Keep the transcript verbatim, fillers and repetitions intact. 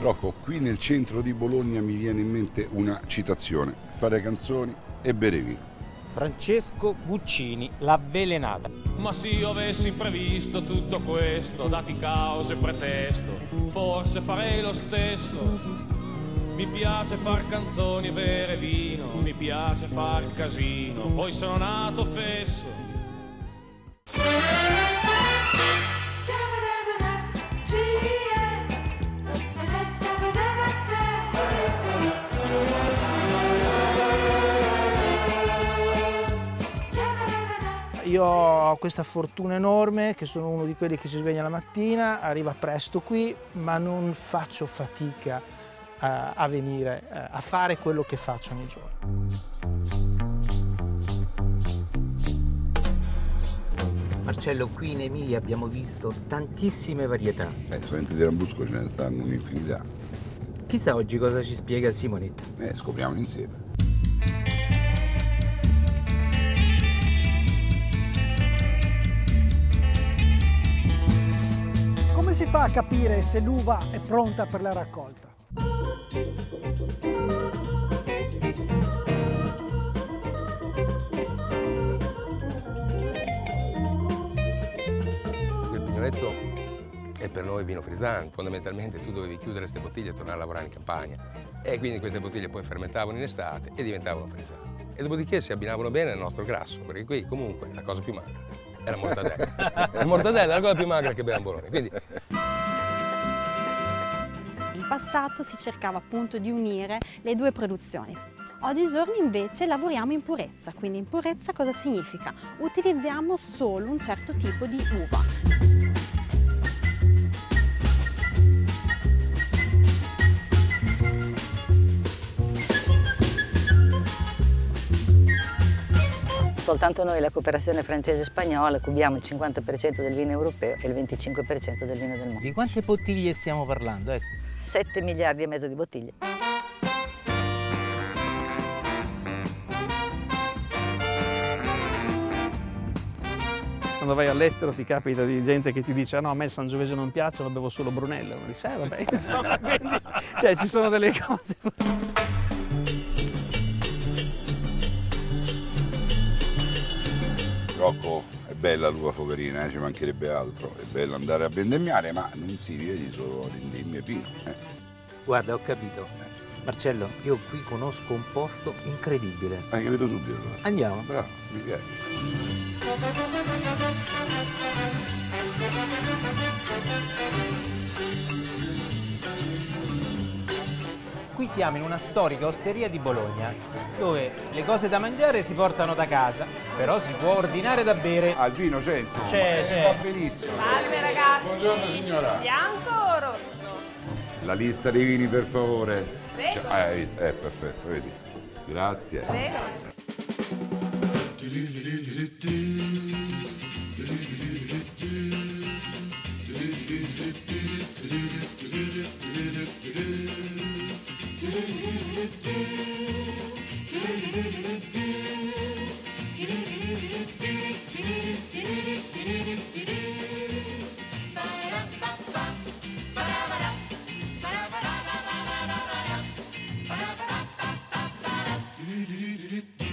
Rocco, qui nel centro di Bologna mi viene in mente una citazione: fare canzoni e bere vino. Francesco Guccini, l'avvelenata. Ma se io avessi previsto tutto questo, dati cause e pretesto, forse farei lo stesso. Mi piace far canzoni e bere vino, mi piace far casino, poi sono nato fesso. Io ho questa fortuna enorme che sono uno di quelli che si sveglia la mattina, arriva presto qui, ma non faccio fatica a, a venire, a fare quello che faccio ogni giorno. Marcello, qui in Emilia abbiamo visto tantissime varietà. Eh, solamente di Rambusco ce ne stanno un'infinità. Chissà oggi cosa ci spiega Simonetta. Eh, scopriamo insieme. Si fa a capire se l'uva è pronta per la raccolta. Il Pignoletto è per noi vino frizzante. Fondamentalmente tu dovevi chiudere queste bottiglie e tornare a lavorare in campagna, e quindi queste bottiglie poi fermentavano in estate e diventavano frizzanti, e dopodiché si abbinavano bene al nostro grasso, perché qui comunque la cosa più magra è la mortadella. La mortadella è la cosa più magra che abbiamo a Bologna, quindi. In passato si cercava appunto di unire le due produzioni. Oggigiorno invece lavoriamo in purezza, quindi in purezza cosa significa? Utilizziamo solo un certo tipo di uva. Soltanto noi, la cooperazione francese e spagnola, cubiamo il cinquanta per cento del vino europeo e il venticinque per cento del vino del mondo. Di quante bottiglie stiamo parlando? Ecco. sette miliardi e mezzo di bottiglie. Quando vai all'estero ti capita di gente che ti dice: ah no, a me il Sangiovese non piace, lo bevo solo Brunello. Ma dici, eh, vabbè, insomma, quindi, cioè, ci sono delle cose. Rocco, è bella l'uva Fogarina, eh? Ci mancherebbe altro, è bello andare a vendemmiare, ma non si vede solo vendemmia e vino. Eh. Guarda, ho capito. Marcello, io qui conosco un posto incredibile. Hai capito subito? Andiamo. Bravo, mi piace. Qui siamo in una storica osteria di Bologna, dove le cose da mangiare si portano da casa, però si può ordinare da bere. Al vino c'è, c'è, c'è. Va benissimo. Salve ragazzi. Buongiorno signora. Bianco o rosso? La lista dei vini, per favore. Prego. Cioè, eh, eh, perfetto, vedi. Grazie. Prego. Did